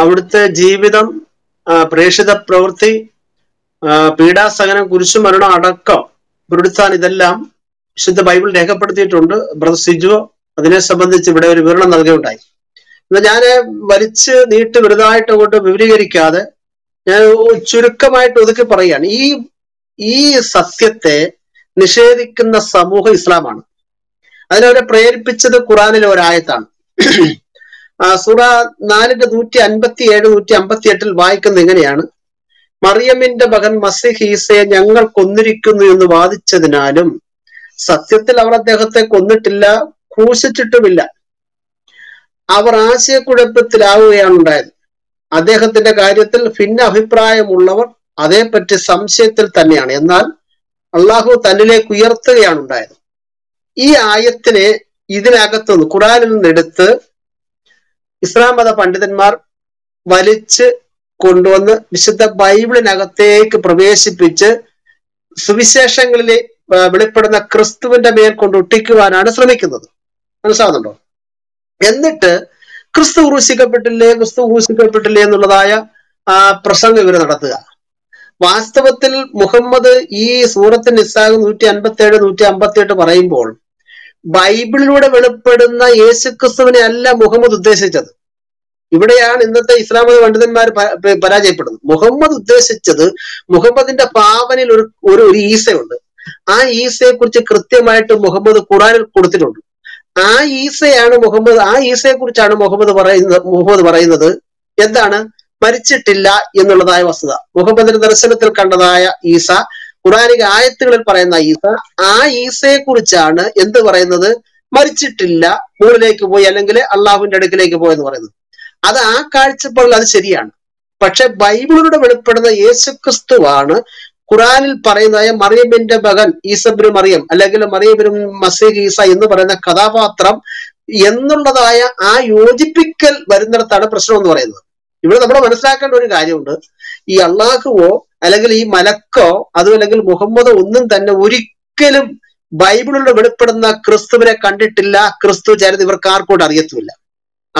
അവിടുത്തെ ജീവിതം പ്രേഷിത പ്രവൃത്തി പീഡാസഹനം കുരിശുമരണം അടക്കം പുരുടുത്താൻ ഇതെല്ലാം വിശുദ്ധ ബൈബിൾ രേഖപ്പെടുത്തിയിട്ടുണ്ട്. ബ്രദർ സിജു അതിനെ സംബന്ധിച്ച് ഇവിടെ ഒരു വിവരണം നൽകുകയുണ്ടായി. എന്നാൽ ഞാൻ വലിച്ച് നീട്ടി വലുതായിട്ട് അങ്ങോട്ട് വിപുലീകരിക്കാതെ ഞാൻ ചുരുക്കമായിട്ട് ഒതുക്കി പറയുകയാണ്. ഈ സത്യത്തെ നിഷേധിക്കുന്ന സമൂഹം ഇസ്ലാമാണ്. അതിനവരെ പ്രേരിപ്പിച്ചത് ഖുറാനിലെ ഒരായത്താണ്. സൂറ 4:157-158 വായിക്കുന്ന ഇങ്ങനെയാണ്: മറിയമിന്റെ മകൻ മസീഹ് ഈസയെ ഞങ്ങൾ കൊന്നിരിക്കുന്നു എന്ന് വാദിച്ചതിനാലും സത്യത്തിൽ അവർ അദ്ദേഹത്തെ കൊന്നിട്ടില്ല, ക്രൂശിച്ചിട്ടുമില്ല. അവർ ആശയക്കുഴപ്പത്തിലാവുകയാണ് ഉണ്ടായത്. അദ്ദേഹത്തിന്റെ കാര്യത്തിൽ ഭിന്ന അഭിപ്രായമുള്ളവർ അതേപ്പറ്റി സംശയത്തിൽ തന്നെയാണ്. എന്നാൽ അള്ളാഹു തന്നിലേക്ക് ഉയർത്തുകയാണ് ഉണ്ടായത്. ഈ ആയത്തിനെ ഇതിനകത്തുനിന്ന് ഖുറാനിൽ നിന്നെടുത്ത് ഇസ്ലാം മത പണ്ഡിതന്മാർ വലിച്ച് കൊണ്ടുവന്ന് വിശുദ്ധ ബൈബിളിനകത്തേക്ക് പ്രവേശിപ്പിച്ച് സുവിശേഷങ്ങളിലെ വെളിപ്പെടുന്ന ക്രിസ്തുവിന്റെ മേൽ കൊണ്ട് ഒട്ടിക്കുവാനാണ് ശ്രമിക്കുന്നത്. മനസ്സിലാകുന്നുണ്ടോ? എന്നിട്ട് ക്രിസ്തു ക്രൂശിക്കപ്പെട്ടില്ലേ, ക്രിസ്തു ക്രൂശിക്കപ്പെട്ടില്ലേ എന്നുള്ളതായ പ്രസംഗം ഇവർ നടത്തുക. വാസ്തവത്തിൽ മുഹമ്മദ് ഈ സൂറത്തിൽ നിസ്സാഗ് 157-158 പറയുമ്പോൾ ബൈബിളിലൂടെ വെളിപ്പെടുന്ന യേശുക്രിസ്തുവിനെ അല്ല മുഹമ്മദ് ഉദ്ദേശിച്ചത്. ഇവിടെയാണ് ഇന്നത്തെ ഇസ്ലാമിക പണ്ഡിതന്മാർ പരാജയപ്പെടുന്നത്. മുഹമ്മദ് ഉദ്ദേശിച്ചത് മുഹമ്മദിന്റെ ഭാവനയിൽ ഒരു ഈസയുണ്ട്. ആ ഈസയെ കുറിച്ച് കൃത്യമായിട്ട് മുഹമ്മദ് ഖുറാനിൽ കൊടുത്തിട്ടുണ്ട്. ആ ഈസയെ കുറിച്ചാണ് മുഹമ്മദ് പറയുന്നത് എന്താണ്? മരിച്ചിട്ടില്ല എന്നുള്ളതായ വസ്തുത. മുഹമ്മദിന്റെ ദർശനത്തിൽ കണ്ടതായ ഈസ, ഖുറാനിക ആയത്തുകളിൽ പറയുന്ന ഈസ, ആ ഈസയെ കുറിച്ചാണ് എന്ത് പറയുന്നത്? മരിച്ചിട്ടില്ല, മുകളിലേക്ക് പോയി അല്ലെങ്കിൽ അള്ളാഹുവിന്റെ അടുക്കിലേക്ക് പോയെന്ന് പറയുന്നത്. അത് ആ കാഴ്ചപ്പാടിൽ അത് ശരിയാണ്. പക്ഷെ ബൈബിളിലൂടെ വെളിപ്പെടുന്ന യേശുക്രിസ്തുവാണ് ഖുറാനിൽ പറയുന്നതായ മറിയമിന്റെ മകൻ ഈസബിന് മറിയം അല്ലെങ്കിൽ മറിയബിനും മസീഹ് ഈസ എന്ന് പറയുന്ന കഥാപാത്രം എന്നുള്ളതായ ആ യോജിപ്പിക്കൽ വരുന്നിടത്താണ് പ്രശ്നം എന്ന് പറയുന്നത്. ഇവിടെ നമ്മൾ മനസ്സിലാക്കേണ്ട ഒരു കാര്യമുണ്ട്. ഈ അള്ളാഹുവോ അല്ലെങ്കിൽ ഈ മലക്കോ അതുമല്ലെങ്കിൽ മുഹമ്മദോ ഒന്നും തന്നെ ഒരിക്കലും ബൈബിളിലൂടെ വെളിപ്പെടുന്ന ക്രിസ്തുവിനെ കണ്ടിട്ടില്ല, ക്രിസ്തു ചരിത്രം ഇവർക്ക് ആർക്കും അറിയത്തുമില്ല.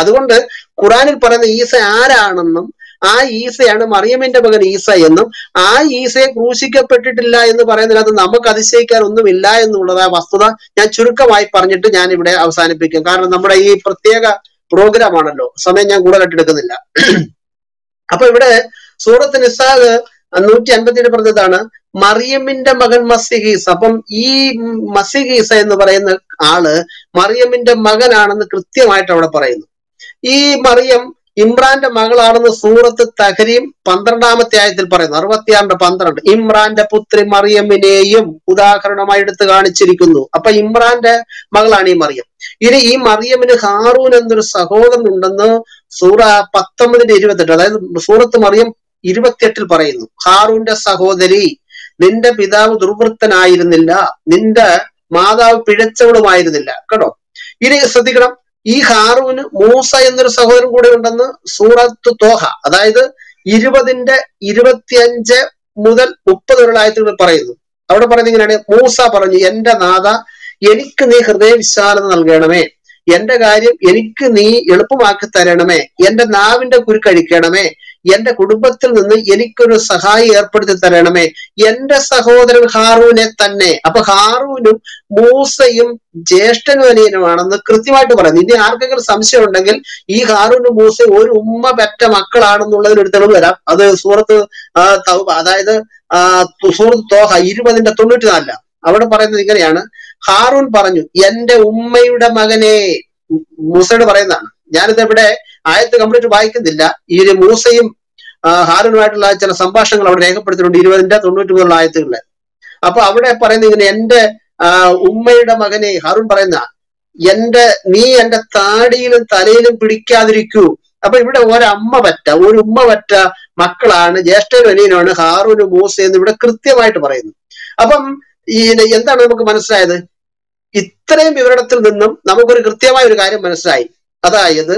അതുകൊണ്ട് ഖുറാനിൽ പറയുന്ന ഈസ ആരാണെന്നും ആ ഈസയാണ് മറിയമിന്റെ മകൻ ഈസ എന്നും ആ ഈസയെ ക്രൂശിക്കപ്പെട്ടിട്ടില്ല എന്ന് പറയുന്നതിനകത്ത് നമുക്ക് അതിശയിക്കാൻ ഒന്നുമില്ല എന്നുള്ളതായ വസ്തുത ഞാൻ ചുരുക്കമായി പറഞ്ഞിട്ട് ഞാൻ ഇവിടെ അവസാനിപ്പിക്കും. കാരണം നമ്മുടെ ഈ പ്രത്യേക പ്രോഗ്രാം ആണല്ലോ, സമയം ഞാൻ കൂടുതലായിട്ട് എടുക്കുന്നില്ല. അപ്പൊ ഇവിടെ സൂറത്ത് നിസ്സാഗ് 157 പറഞ്ഞതാണ് മറിയമിന്റെ മകൻ മസീഹ് ഈസ. അപ്പം ഈ മസീഹ് ഈസ എന്ന് പറയുന്ന ആള് മറിയമിന്റെ മകനാണെന്ന് കൃത്യമായിട്ട് അവിടെ പറയുന്നു. ഈ മറിയം ഇമ്രാന്റെ മകളാണെന്ന് സൂറത്ത് തഹരീം 12-ാമത്തെ ആയത്തിൽ പറയുന്നു. 66:12 ഇമ്രാന്റെ പുത്രി മറിയമ്മിനെയും ഉദാഹരണമായി എടുത്ത് കാണിച്ചിരിക്കുന്നു. അപ്പൊ ഇമ്രാന്റെ മകളാണ് ഈ മറിയം. ഇനി ഈ മറിയമ്മിന് ഹാറൂൻ എന്നൊരു സഹോദരൻ ഉണ്ടെന്ന് സൂറ 19:28, അതായത് സൂറത്ത് മറിയം 28 പറയുന്നു. ഹാറൂന്റെ സഹോദരി, നിന്റെ പിതാവ് ദുർവൃത്തനായിരുന്നില്ല, നിന്റെ മാതാവ് പിഴച്ചവളുമായിരുന്നില്ല. കേട്ടോ, ഇനി ശ്രദ്ധിക്കണം. ഈ ഹാറൂന് മൂസ എന്നൊരു സഹോദരൻ കൂടെ ഉണ്ടെന്ന് സൂറത്ത് തോഹ, അതായത് 20-25 മുതൽ 30 വരെയുള്ള ആയത്തുകൾ പറയുന്നു. അവിടെ പറയുന്നത് ഇങ്ങനെയാണ്: മൂസ പറഞ്ഞു, എന്റെ നാഥ, എനിക്ക് നീ ഹൃദയവിശാലത നൽകണമേ, എന്റെ കാര്യം എനിക്ക് നീ എളുപ്പമാക്കി തരണമേ, എന്റെ നാവിന്റെ കുരുക്കഴിക്കണമേ, എന്റെ കുടുംബത്തിൽ നിന്ന് എനിക്കൊരു സഹായി ഏർപ്പെടുത്തി തരണമേ, എന്റെ സഹോദരൻ ഹാറൂനെ തന്നെ. അപ്പൊ ഹാറൂനും മൂസയും ജ്യേഷ്ഠനും അനിയനുമാണെന്ന് കൃത്യമായിട്ട് പറയുന്നു. ഇനി ആർക്കെങ്കിലും സംശയം ഉണ്ടെങ്കിൽ ഈ ഹാറൂനും മൂസയും ഒരു ഉമ്മ പെറ്റ മക്കളാണെന്നുള്ളതിന് ഒരു തെളിവ് വരാം. അത് സൂറത്ത് തൗബ, അതായത് സൂറത്ത് തോഹ 20-94 അവിടെ പറയുന്നത് ഇങ്ങനെയാണ്: ഹാറൂൻ പറഞ്ഞു, എന്റെ ഉമ്മയുടെ മകനെ. മൂസയോട് പറയുന്നതാണ്. ഞാനിത് ഇവിടെ ആയത്ത് കംപ്ലീറ്റ് വായിക്കുന്നില്ല. ഈ മൂസയും ഹാറൂനുമായിട്ടുള്ള ചില സംഭാഷണങ്ങൾ അവിടെ രേഖപ്പെടുത്തിയിട്ടുണ്ട് 20-93 ആയത്തുകളില്. അപ്പൊ അവിടെ പറയുന്ന ഇങ്ങനെ: എന്റെ ഉമ്മയുടെ മകനെ. ഹാറൂൻ പറയുന്ന, നീ എന്റെ താടിയിലും തലയിലും പിടിക്കാതിരിക്കൂ. അപ്പൊ ഇവിടെ ഒരു ഉമ്മ പറ്റ മക്കളാണ്, ജ്യേഷ്ഠനും അനിയനുമാണ് ഹാറൂനും മൂസയെന്ന് ഇവിടെ കൃത്യമായിട്ട് പറയുന്നു. അപ്പം ഈ എന്താണ് നമുക്ക് മനസ്സിലായത്? ഇത്രയും വിവരണത്തിൽ നിന്നും നമുക്കൊരു കൃത്യമായ ഒരു കാര്യം മനസ്സിലായി. അതായത്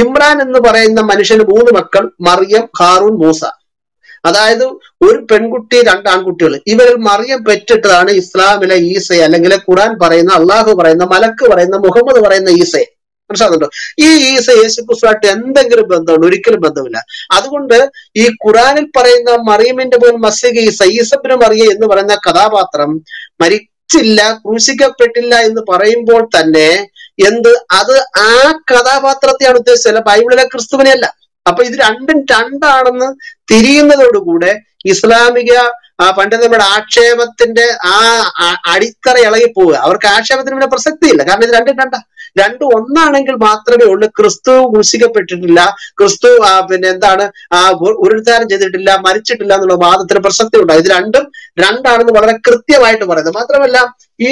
ഇമ്രാൻ എന്ന് പറയുന്ന മനുഷ്യന് 3 മക്കൾ: മറിയം, ഹാറൂൻ, മൂസ. അതായത് ഒരു പെൺകുട്ടി, 2 ആൺകുട്ടികൾ. ഇവരിൽ മറിയം പെറ്റിട്ടതാണ് ഇസ്ലാമിലെ ഈസ, അല്ലെങ്കിൽ ഖുറാൻ പറയുന്ന, അള്ളാഹു പറയുന്ന, മലക്ക് പറയുന്ന, മുഹമ്മദ് പറയുന്ന ഈസയെ. മനസ്സിലാകുന്നുണ്ടോ? ഈ യേശുക്രിസ്തുവായിട്ട് എന്തെങ്കിലും ബന്ധമുണ്ട്? ഒരിക്കലും ബന്ധമില്ല. അതുകൊണ്ട് ഈ ഖുറാനിൽ പറയുന്ന മറിയമിന്റെ പോൽ മസ്യക സയ്യിസബ്നു മറിയ എന്ന് പറയുന്ന കഥാപാത്രം മരിച്ചില്ല, ക്രൂശിക്കപ്പെട്ടില്ല എന്ന് പറയുമ്പോൾ തന്നെ അത് ആ കഥാപാത്രത്തെയാണ് ഉദ്ദേശിച്ചത്, അല്ല ബൈബിളിലെ ക്രിസ്തുവിനെ അല്ല. അപ്പൊ ഇത് രണ്ടും രണ്ടാണെന്ന് തിരിയുന്നതോടുകൂടെ ഇസ്ലാമിക പണ്ഡിതന്മാരുടെ ആക്ഷേപത്തിന്റെ ആ അടിത്തറ ഇളകി പോവുക. അവർക്ക് ആക്ഷേപത്തിന് പിന്നെ പ്രസക്തിയില്ല. കാരണം ഇത് രണ്ടും രണ്ടാ, രണ്ടും ഒന്നാണെങ്കിൽ മാത്രമേ ഉള്ളൂ. ക്രിസ്തു ക്രൂശിക്കപ്പെട്ടിട്ടില്ല, ക്രിസ്തു ഉരുൾത്താനം ചെയ്തിട്ടില്ല, മരിച്ചിട്ടില്ല എന്നുള്ള വാദത്തിന് പ്രസക്തി ഉണ്ടാകും. ഇത് രണ്ടും രണ്ടാണെന്ന് വളരെ കൃത്യമായിട്ട് പറയുന്നത്. മാത്രമല്ല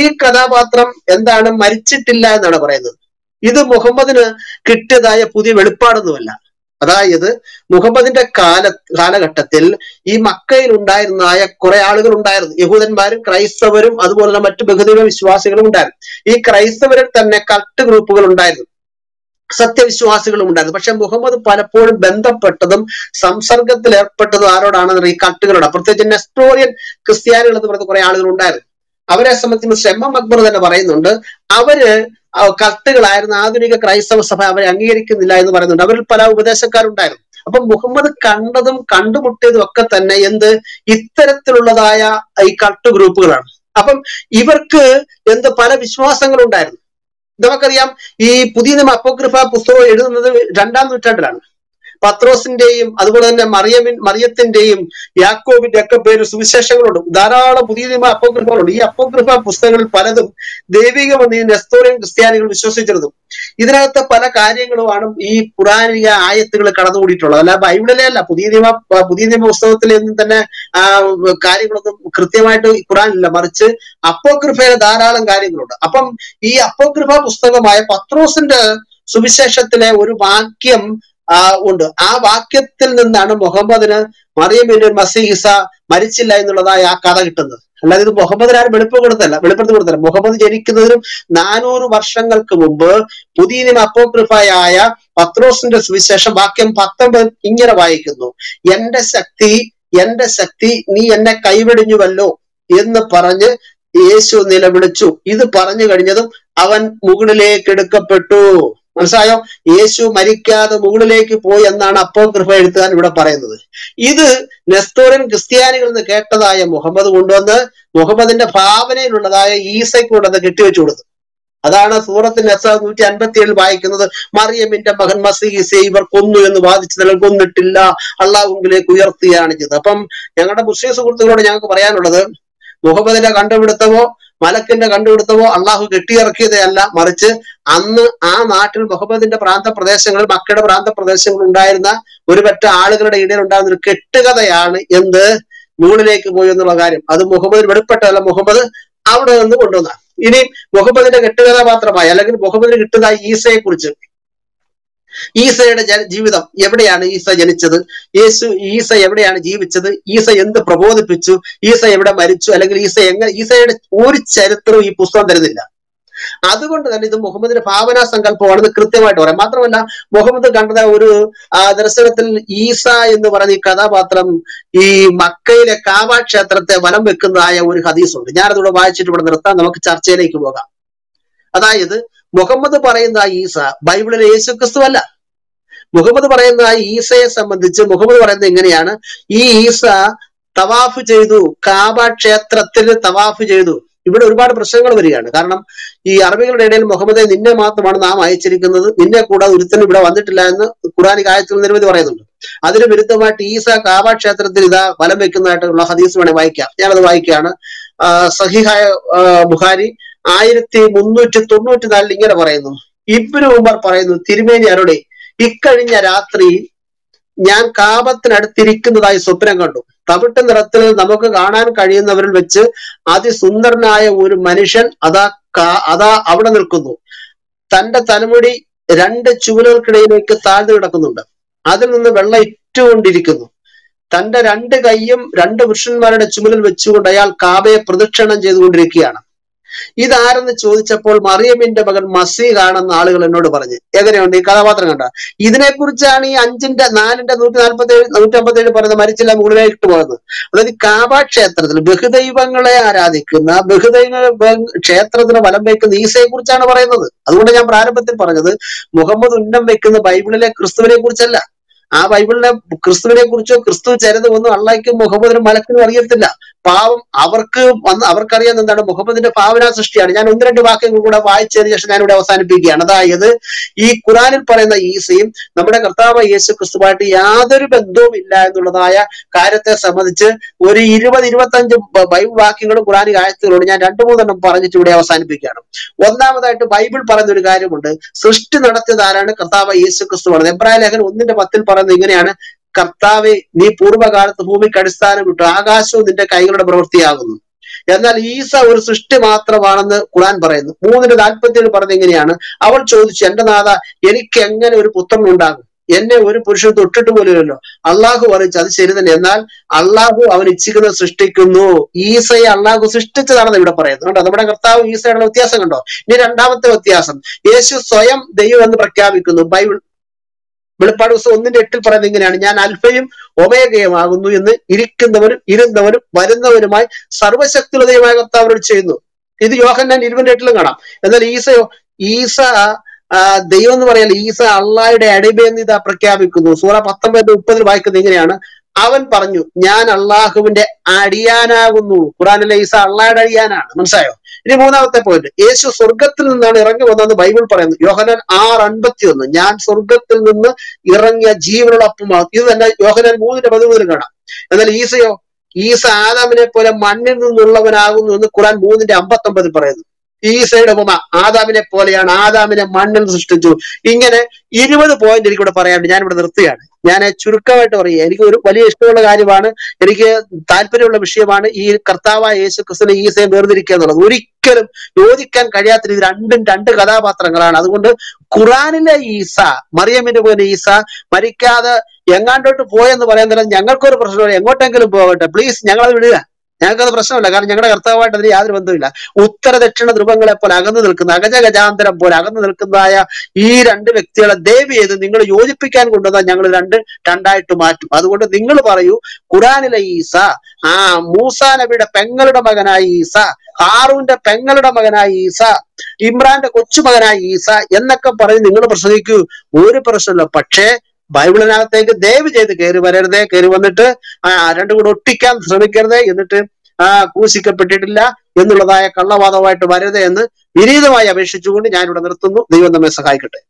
ഈ കഥാപാത്രം മരിച്ചിട്ടില്ല എന്നാണ് പറയുന്നത്. ഇത് മുഹമ്മദിന് കിട്ടിയതായ പുതിയ വെളിപ്പാടൊന്നുമല്ല. അതായത് മുഹമ്മദിന്റെ കാലഘട്ടത്തിൽ ഈ മക്കയിൽ ഉണ്ടായിരുന്നതായ കുറെ ആളുകൾ ഉണ്ടായിരുന്നു. യഹൂദന്മാരും ക്രൈസ്തവരും അതുപോലെ തന്നെ മറ്റു ബഹുദൈവ വിശ്വാസികളും ഉണ്ടായിരുന്നു. ഈ ക്രൈസ്തവരിൽ തന്നെ കൾട്ട് ഗ്രൂപ്പുകൾ ഉണ്ടായിരുന്നു, സത്യവിശ്വാസികളും ഉണ്ടായിരുന്നു. പക്ഷെ മുഹമ്മദ് പലപ്പോഴും ബന്ധപ്പെട്ടതും സംസർഗത്തിൽ ഏർപ്പെട്ടതും ആരോടാണെന്ന് ഈ കൾട്ടുകളോട്, പ്രത്യേകിച്ച് നെസ്റ്റോറിയൻ ക്രിസ്ത്യാനികൾ എന്ന് പറഞ്ഞ കുറെ ആളുകൾ ഉണ്ടായിരുന്നു. അവരെ സംബന്ധിച്ച് എം എം അക്ബർ തന്നെ പറയുന്നുണ്ട്, അവര് കൾട്ടുകളായിരുന്ന ആധുനിക ക്രൈസ്തവ സഭ അവരെ അംഗീകരിക്കുന്നില്ല എന്ന് പറയുന്നുണ്ട്. അവരിൽ പല ഉപദേശക്കാരുണ്ടായിരുന്നു. അപ്പൊ മുഹമ്മദ് കണ്ടതും കണ്ടുമുട്ടിയതും ഒക്കെ തന്നെ ഇത്തരത്തിലുള്ളതായ ഈ കൾട്ട് ഗ്രൂപ്പുകളാണ്. അപ്പം ഇവർക്ക് പല വിശ്വാസങ്ങളുണ്ടായിരുന്നു. നമുക്കറിയാം ഈ പുതിയ നിയമ അപ്പോക്രിഫ പുസ്തകം എഴുതുന്നത് 2-ാം നൂറ്റാണ്ടിലാണ്. പത്രോസിന്റെയും അതുപോലെ തന്നെ മറിയത്തിന്റെയും യാക്കോബിന്റെ ഒക്കെ പേര് സുവിശേഷങ്ങളുണ്ട്. ധാരാളം പുതിയ നിയമ അപ്പോക്രിഫകളുണ്ട്. ഈ അപ്പോക്രിഫ പുസ്തകങ്ങളിൽ പലതും ദൈവികമെന്ന് ഈ നെസ്തോറിയൻ ക്രിസ്ത്യാനികൾ വിശ്വസിച്ചിരുന്നു. ഇതിനകത്തെ പല കാര്യങ്ങളുമാണ് ഈ ഖുറാനിക ആയത്തുകൾ കടന്നുകൂടിയിട്ടുള്ളത്. അല്ല ബൈബിളിലെ അല്ല, പുതിയ നിയമ പുസ്തകത്തിൽ ഒന്നും തന്നെ ആ കാര്യങ്ങളൊന്നും കൃത്യമായിട്ട് ഖുറാനില്ല. മറിച്ച് അപ്പോക്രിഫയിലെ ധാരാളം കാര്യങ്ങളുണ്ട്. അപ്പം ഈ അപ്പോക്രിഫ പുസ്തകമായ പത്രോസിന്റെ സുവിശേഷത്തിലെ ഒരു വാക്യം ഉണ്ട്. ആ വാക്യത്തിൽ നിന്നാണ് മുഹമ്മദിന് മറിയമിന്റെ മസീഹ മരിച്ചില്ല എന്നുള്ളതായി ആ കഥ കിട്ടുന്നത്. അല്ലാതെ ഇത് മുഹമ്മദിന് ആരും വെളിപ്പെടുത്തി കൊടുത്തല്ല. മുഹമ്മദ് ജനിക്കുന്നതിനും 400 വർഷങ്ങൾക്ക് മുമ്പ് പുതിയ നിയമ അപ്പോക്രിഫായ പത്രോസിന്റെ സുവിശേഷം വാക്യം 19 ഇങ്ങനെ വായിക്കുന്നു: എന്റെ ശക്തി നീ എന്നെ കൈവെടിഞ്ഞുവല്ലോ എന്ന് പറഞ്ഞ് യേശു നിലവിളിച്ചു. ഇത് പറഞ്ഞു കഴിഞ്ഞതും അവൻ മുകളിലേക്ക് എടുക്കപ്പെട്ടു. മനസ്സിലായോ? യേശു മരിക്കാതെ മുകളിലേക്ക് പോയി എന്നാണ് അപ്പോക്രിഫ എഴുത്തുകാരൻ ഇവിടെ പറയുന്നത്. ഇത് നെസ്തോറിയൻ ക്രിസ്ത്യാനികൾ എന്ന് കേട്ടതായ മുഹമ്മദ് കൊണ്ടുവന്ന് മുഹമ്മദിന്റെ ഭാവനയിലുള്ളതായ ഈസയ്ക്ക് കൊണ്ടുവന്ന് കെട്ടിവെച്ചു കൊടുത്തു. അതാണ് സൂറത്തിൽ നസർ 157 വായിക്കുന്നത്: മറിയമിന്റെ മകൻ മസീഹയെ ഇവർ കൊന്നു എന്ന് വാദിച്ചതിൽ കൊന്നിട്ടില്ല, അള്ളാഹുവിലേക്ക് ഉയർത്തുകയാണ് ചെയ്തത്. അപ്പം ഞങ്ങളുടെ മുസ്ലിം സുഹൃത്തുക്കളോട് ഞങ്ങൾക്ക് പറയാനുള്ളത്, മുഹമ്മദിന്റെ കണ്ടുപിടുത്തമോ മലക്കിന്റെ കണ്ടുപിടുത്തമോ അള്ളാഹു കെട്ടിയിറക്കിയതല്ല. മറിച്ച് അന്ന് ആ നാട്ടിൽ മുഹമ്മദിന്റെ മക്കയുടെ പ്രാന്ത പ്രദേശങ്ങൾ ഉണ്ടായിരുന്ന ഒരു പറ്റ ആളുകളുടെ ഇടയിൽ ഉണ്ടാകുന്ന ഒരു കെട്ടുകഥയാണ് മുകളിലേക്ക് പോയി എന്നുള്ള കാര്യം. അത് മുഹമ്മദിന് വെളിപ്പെട്ടതല്ല, മുഹമ്മദ് അവിടെ നിന്ന് കൊണ്ടുവന്ന. ഇനി മുഹമ്മദിന്റെ കെട്ടുകഥാപാത്രമായി അല്ലെങ്കിൽ മുഹമ്മദിന് കിട്ടുന്ന ഈസയെ കുറിച്ച്, ഈസയുടെ ജീവിതം, എവിടെയാണ് ഈസ ജനിച്ചത്, ഈസ എവിടെയാണ് ജീവിച്ചത്, ഈസ എന്ത് പ്രബോധിപ്പിച്ചു, ഈസ എവിടെ മരിച്ചു, അല്ലെങ്കിൽ ഈസയുടെ ഒരു ചരിത്രവും ഈ പുസ്തകം തരുന്നില്ല. അതുകൊണ്ട് തന്നെ ഇത് മുഹമ്മദിന്റെ ഭാവനാ സങ്കല്പമാണെന്ന് കൃത്യമായിട്ട് പറയാം. മാത്രമല്ല മുഹമ്മദ് കണ്ടത് ഒരു ദർശനത്തിൽ ഈസ എന്ന് പറയുന്ന ഈ കഥാപാത്രം ഈ മക്കയിലെ കാബ ക്ഷേത്രത്തെ വലം വെക്കുന്നതായ ഒരു ഹദീസുണ്ട്. ഞാനതിവിടെ വായിച്ചിട്ട് ഇവിടെ നിർത്താം, നമുക്ക് ചർച്ചയിലേക്ക് പോകാം. അതായത് മുഹമ്മദ് പറയുന്ന ഈസ ബൈബിളിലെ യേശുക്രിസ്തു അല്ല. മുഹമ്മദ് പറയുന്ന ഈസയെ സംബന്ധിച്ച് മുഹമ്മദ് പറയുന്നത് എങ്ങനെയാണ്? ഈ ഈസ തവാഫ് ചെയ്തു, കാബ ക്ഷേത്രത്തിൽ തവാഫ് ചെയ്തു. ഇവിടെ ഒരുപാട് പ്രശ്നങ്ങൾ വരികയാണ്. കാരണം ഈ അറബികളുടെ ഇടയിൽ മുഹമ്മദെ നിന്നെ മാത്രമാണ് നാം അയച്ചിരിക്കുന്നത്, നിന്നെ കൂടാതെ ഒരുത്തനും ഇവിടെ വന്നിട്ടില്ല എന്ന് ഖുറാനിക ആയത്തിൽ നിരവധി പറയുന്നുണ്ട്. അതിന് വിരുദ്ധമായിട്ട് ഈസ കാബ ക്ഷേത്രത്തിൽ വലം വെക്കുന്നതായിട്ടുള്ള ഹദീസ് വേണേൽ വായിക്കാം. ഞാനത് വായിക്കുകയാണ്. സഹീഹായ ബുഖാരി 1394 ഇങ്ങനെ പറയുന്നു: ഇബ്നു ഉമർ പറയുന്നു, തിരുമേനി അരുളി, ഇക്കഴിഞ്ഞ രാത്രി ഞാൻ കാബത്തിനടുത്തിരിക്കുന്നതായി സ്വപ്നം കണ്ടു. തവിട്ട് നിറത്തിൽ നമുക്ക് കാണാൻ കഴിയുന്നവരിൽ വെച്ച് അതിസുന്ദരനായ ഒരു മനുഷ്യൻ അതാ അവിടെ നിൽക്കുന്നു. തന്റെ തലമുടി 2 ചുവലുകൾക്കിടയിലേക്ക് താഴ്ന്നു കിടക്കുന്നുണ്ട്. അതിൽ നിന്ന് വെള്ളം ഇറ്റുകൊണ്ടിരിക്കുന്നു. തന്റെ 2 കൈയും 2 പുരുഷന്മാരുടെ ചുമലിൽ വെച്ചുകൊണ്ട് അയാൾ കാബയെ പ്രദക്ഷിണം ചെയ്തുകൊണ്ടിരിക്കുകയാണ്. ഇതാരെന്ന് ചോദിച്ചപ്പോൾ മറിയമിന്റെ മകൻ മസീഹാണെന്ന് ആളുകൾ എന്നോട് പറഞ്ഞു. എങ്ങനെയുണ്ട് ഈ കഥാപാത്രം കണ്ട? ഇതിനെക്കുറിച്ചാണ് ഈ 5:4-157 പറയുന്ന മരിച്ചില്ല മുകളിലേക്ക് പോകുന്നത്. അതായത് കാബ ക്ഷേത്രത്തിൽ ബഹുദൈവങ്ങളെ ആരാധിക്കുന്ന ക്ഷേത്രത്തിന് വലം വയ്ക്കുന്ന ഈസയെ കുറിച്ചാണ് പറയുന്നത്. അതുകൊണ്ട് ഞാൻ പ്രാരംഭത്തിൽ പറഞ്ഞത് മുഹമ്മദ് ഉന്നം വെക്കുന്ന ബൈബിളിലെ ക്രിസ്തുവിനെ കുറിച്ചല്ല. ആ ബൈബിളിലെ ക്രിസ്തുവിനെ കുറിച്ചോ ക്രിസ്തു ചരിത ഒന്നും അള്ളാഹിക്കും മുഹമ്മദിനും മലക്കിനും അറിയത്തില്ല. പാവം അവർക്കറിയാവുന്ന എന്താണ്? മുഹമ്മദിന്റെ ഭാവന സൃഷ്ടിയാണ്. ഞാൻ 1-2 വാക്യങ്ങൾ കൂടെ വായിച്ചതിന് ശേഷം ഞാനിവിടെ അവസാനിപ്പിക്കുകയാണ്. അതായത് ഈ ഖുറാനിൽ പറയുന്ന ഈസയും നമ്മുടെ കർത്താവ് യേശു ക്രിസ്തുവായിട്ട് യാതൊരു ബന്ധവും ഇല്ല എന്നുള്ളതായ കാര്യത്തെ സംബന്ധിച്ച് ഒരു 20-25 ബൈബിൾ വാക്യങ്ങളും ഖുറാനിക ആയത്തുകളോട് ഞാൻ 2-3 പറഞ്ഞിട്ട് ഇവിടെ അവസാനിപ്പിക്കുകയാണ്. ഒന്നാമതായിട്ട് ബൈബിൾ പറയുന്ന ഒരു കാര്യമുണ്ട്. സൃഷ്ടി നടത്തിയത് ആരാണ്? കർത്താവ് യേശു ക്രിസ്തുവാണ്. എബ്രായ ലേഖനം 1:10 പറയുന്നത് ഇങ്ങനെയാണ്: കർത്താവെ, നീ പൂർവ്വകാലത്ത് ഭൂമിക്ക് അടിസ്ഥാനം ഇട്ടു, ആകാശവും നിന്റെ കൈകളുടെ പ്രവൃത്തിയാകുന്നു. എന്നാൽ ഈസ ഒരു സൃഷ്ടി മാത്രമാണെന്ന് ഖുർആൻ പറയുന്നു. 3:47 പറഞ്ഞത് ഇങ്ങനെയാണ്: അവൾ ചോദിച്ചു, എന്റെ നാഥ, എനിക്ക് എങ്ങനെ ഒരു പുത്രൻ ഉണ്ടാകും? എന്നെ ഒരു പുരുഷൻ തൊട്ടിട്ട് പോലുമല്ലോ. അള്ളാഹു അറിയിച്ചു, അത് ശരി തന്നെ, എന്നാൽ അള്ളാഹു അവൻ ഇച്ഛിക്കുന്നത് സൃഷ്ടിക്കുന്നു. ഈസയെ അള്ളാഹു സൃഷ്ടിച്ചതാണെന്ന് ഇവിടെ പറയുന്നു. കണ്ടോ, നമ്മുടെ കർത്താവ് ഈസയുടെ വ്യത്യാസം കണ്ടോ? ഇനി രണ്ടാമത്തെ വ്യത്യാസം, യേശു സ്വയം ദൈവം എന്ന് പ്രഖ്യാപിക്കുന്നു. ബൈബിൾ വെളിപ്പാട് 1:8 പറയുന്നത് ഇങ്ങനെയാണ്: ഞാൻ അൽഫയും ഒമേഗയുമാകുന്നു എന്ന് ഇരിക്കുന്നവനും ഇരുന്നവനും വരുന്നവനുമായി സർവശക്തിയുള്ള ദൈവമായ കർത്താവരോട് ചെയ്യുന്നു. ഇത് യോഹന്നാൻ 20:8 കാണാം. എന്നാൽ ഈസ ദൈവം എന്ന് പറയാൻ ഈസ അള്ളാഹയുടെ അടിമയെന്ന് ഇതാ പ്രഖ്യാപിക്കുന്നു. സൂറ 19:30 വായിക്കുന്നത് ഇങ്ങനെയാണ്: അവൻ പറഞ്ഞു, ഞാൻ അള്ളാഹുവിന്റെ അടിയാനാകുന്നു. ഖുറാനിലെ ഈസ അള്ളാഹയുടെ അടിയാനാണ്. മനസ്സിലായോ? ഇനി മൂന്നാമത്തെ പോയിന്റ്, യേശു സ്വർഗത്തിൽ നിന്നാണ് ഇറങ്ങി വന്നതെന്ന് ബൈബിൾ പറയുന്നു. യോഹന്നാൻ 6:51: ഞാൻ സ്വർഗത്തിൽ നിന്ന് ഇറങ്ങിയ ജീവനുള്ള അപ്പമാകും. ഇത് തന്നെ യോഹന്നാൻ 3:13 കാണാം. എന്നാൽ ഈസ ആദാമിനെ പോലെ മണ്ണിൽ നിന്നുള്ളവനാകുന്നു എന്ന് ഖുറാൻ 3:59 പറയുന്നു. ഈസയുടെ ഉപമ ആദാമിനെ പോലെയാണ്, ആദാമിനെ മണ്ണിൽ സൃഷ്ടിച്ചു. ഇങ്ങനെ 20 പോയിന്റ് എനിക്കിവിടെ പറയാനുണ്ട്. ഞാനിവിടെ നിർത്തുകയാണ്. ഞാൻ ചുരുക്കമായിട്ട് പറയുക, എനിക്ക് ഒരു വലിയ ഇഷ്ടമുള്ള കാര്യമാണ്, എനിക്ക് താല്പര്യമുള്ള വിഷയമാണ് ഈ കർത്താവായ യേശു ക്രിസ്തുവിനെ ഈസയെ വേർതിരിക്കുക എന്നുള്ളത്. ഒരിക്കലും യോജിക്കാൻ കഴിയാത്ത രീതി രണ്ടും രണ്ട് കഥാപാത്രങ്ങളാണ്. അതുകൊണ്ട് ഖുറാനിലെ ഈസ, മറിയമ്മിന്റെ മകൻ ഈസ മരിക്കാതെ എങ്ങാണ്ടോട്ട് പോയെന്ന് പറയാൻ നേരം ഞങ്ങൾക്കൊരു പ്രശ്നമില്ല, എങ്ങോട്ടെങ്കിലും പോകട്ടെ, പ്ലീസ് ഞങ്ങളത് വിടുക, ഞങ്ങൾക്കത് പ്രശ്നമല്ല. കാരണം ഞങ്ങളുടെ കർത്താവായിട്ട് അതിന് യാതൊരു ബന്ധമില്ല. ഉത്തര ദക്ഷിണ ധ്രുവങ്ങളെ പോലെ അകന്നു നിൽക്കുന്ന, അഗജഗജാന്തരം പോലെ അകന്നു നിൽക്കുന്നതായ ഈ 2 വ്യക്തികളെ ദയവ് ചെയ്ത് നിങ്ങൾ യോജിപ്പിക്കാൻ കൊണ്ടുവന്നാൽ ഞങ്ങൾ 2 രണ്ടായിട്ട് മാറ്റും. അതുകൊണ്ട് നിങ്ങൾ പറയൂ, ഖുറാനിലെ ഈസ, ആ മൂസാ നബിയുടെ പെങ്ങളുടെ മകനായ ഈസ, ഹാറൂന്റെ പെങ്ങളുടെ മകനായ ഈസ, ഇമ്രാന്റെ കൊച്ചുമകനായ ഈസ എന്നൊക്കെ പറഞ്ഞ് നിങ്ങൾ പ്രസംഗിക്കൂ, ഒരു പ്രശ്നമില്ല. പക്ഷേ ബൈബിളിനകത്തേക്ക് ദയവ് ചെയ്ത് കയറി വരരുതേ, കയറി വന്നിട്ട് 2 കൂടെ ഒട്ടിക്കാൻ ശ്രമിക്കരുതേ, എന്നിട്ട് ക്രൂശിക്കപ്പെട്ടിട്ടില്ല എന്നുള്ളതായ കള്ളവാദമായിട്ട് വരരുതേ എന്ന് വിനീതമായി അപേക്ഷിച്ചുകൊണ്ട് ഞാനിവിടെ നിർത്തുന്നു. ദൈവം നമ്മെ സഹായിക്കട്ടെ.